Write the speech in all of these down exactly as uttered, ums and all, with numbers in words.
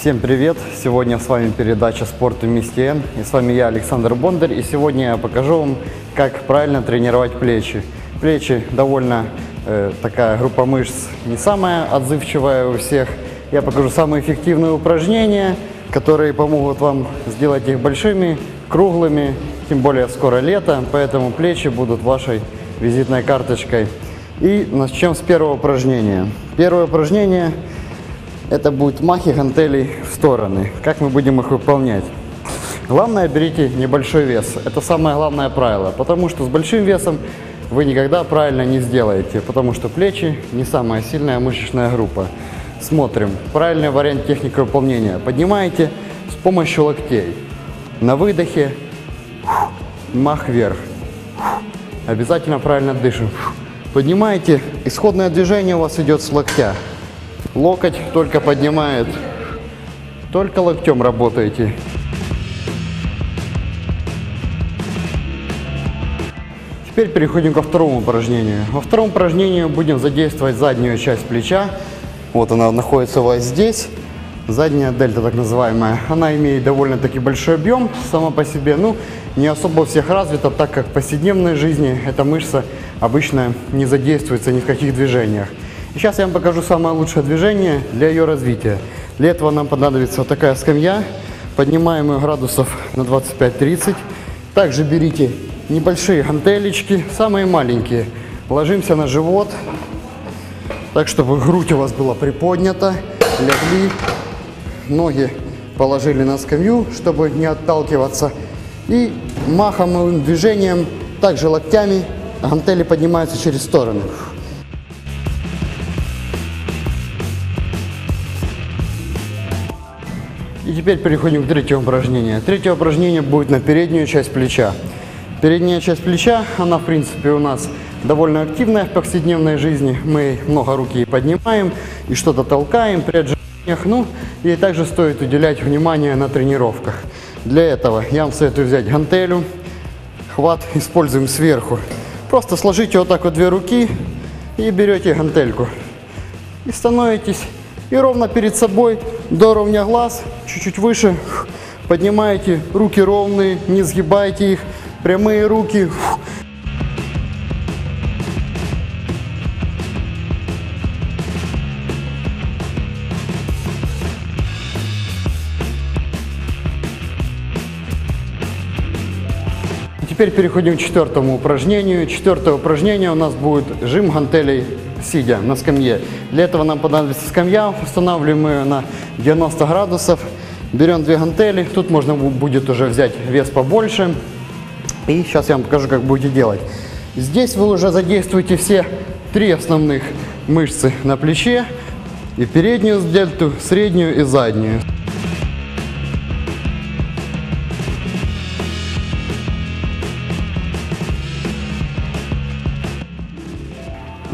Всем привет! Сегодня с вами передача «Спорт у місті N». И с вами я, Александр Бондарь. И сегодня я покажу вам, как правильно тренировать плечи. Плечи довольно э, такая группа мышц не самая отзывчивая у всех. Я покажу самые эффективные упражнения, которые помогут вам сделать их большими, круглыми. Тем более скоро лето, поэтому плечи будут вашей визитной карточкой. И начнем с первого упражнения. Первое упражнение – это будут махи гантелей в стороны. Как мы будем их выполнять? Главное, берите небольшой вес. Это самое главное правило, потому что с большим весом вы никогда правильно не сделаете, потому что плечи не самая сильная мышечная группа. Смотрим. Правильный вариант техники выполнения. Поднимаете с помощью локтей. На выдохе мах вверх. Обязательно правильно дышим. Поднимаете. Исходное движение у вас идет с локтя. Локоть только поднимает, только локтем работаете. Теперь переходим ко второму упражнению. Во втором упражнении будем задействовать заднюю часть плеча. Вот она находится у вас здесь. Задняя дельта, так называемая. Она имеет довольно-таки большой объем сама по себе. Ну, не особо у всех развита, так как в повседневной жизни эта мышца обычно не задействуется ни в каких движениях. И сейчас я вам покажу самое лучшее движение для ее развития. Для этого нам понадобится вот такая скамья, поднимаем ее градусов на двадцать пять - тридцать. Также берите небольшие гантелечки, самые маленькие. Ложимся на живот, так чтобы грудь у вас была приподнята, легли, ноги положили на скамью, чтобы не отталкиваться. И маховым движением, также локтями, гантели поднимаются через стороны. И теперь переходим к третьему упражнению. Третье упражнение будет на переднюю часть плеча. Передняя часть плеча, она в принципе у нас довольно активная в повседневной жизни. Мы много руки поднимаем и что-то толкаем при отжиманиях. Ну, ей также стоит уделять внимание на тренировках. Для этого я вам советую взять гантелю. Хват используем сверху. Просто сложите вот так вот две руки и берете гантельку. И становитесь... И ровно перед собой, до уровня глаз, чуть-чуть выше, поднимаете руки ровные, не сгибайте их, прямые руки. И теперь переходим к четвертому упражнению. Четвертое упражнение у нас будет жим гантелей сидя на скамье. Для этого нам понадобится скамья, устанавливаем ее на девяносто градусов, берем две гантели, тут можно будет уже взять вес побольше. И сейчас я вам покажу, как будете делать. Здесь вы уже задействуете все три основных мышцы на плече, и переднюю дельту, среднюю и заднюю.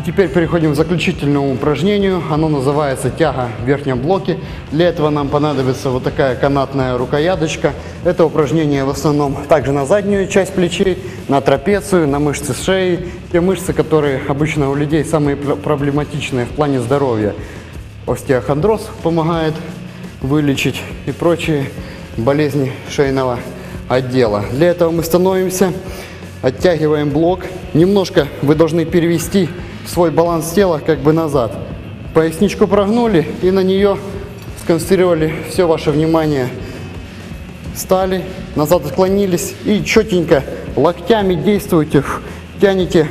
Теперь переходим к заключительному упражнению. Оно называется тяга в верхнем блоке. Для этого нам понадобится вот такая канатная рукояточка. Это упражнение в основном также на заднюю часть плечей, на трапецию, на мышцы шеи. Те мышцы, которые обычно у людей самые проблематичные в плане здоровья. Остеохондроз помогает вылечить и прочие болезни шейного отдела. Для этого мы становимся, оттягиваем блок. Немножко вы должны перевести свой баланс тела как бы назад. Поясничку прогнули и на нее сконцентрировали все ваше внимание. Встали, назад отклонились и четенько локтями действуйте, тянете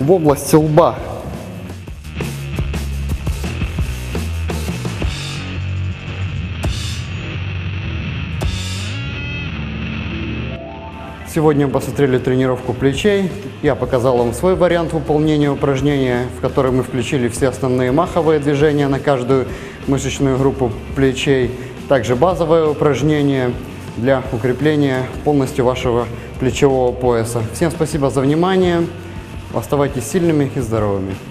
в область лба. Сегодня мы посмотрели тренировку плечей. Я показал вам свой вариант выполнения упражнения, в который мы включили все основные маховые движения на каждую мышечную группу плечей. Также базовое упражнение для укрепления полностью вашего плечевого пояса. Всем спасибо за внимание. Оставайтесь сильными и здоровыми.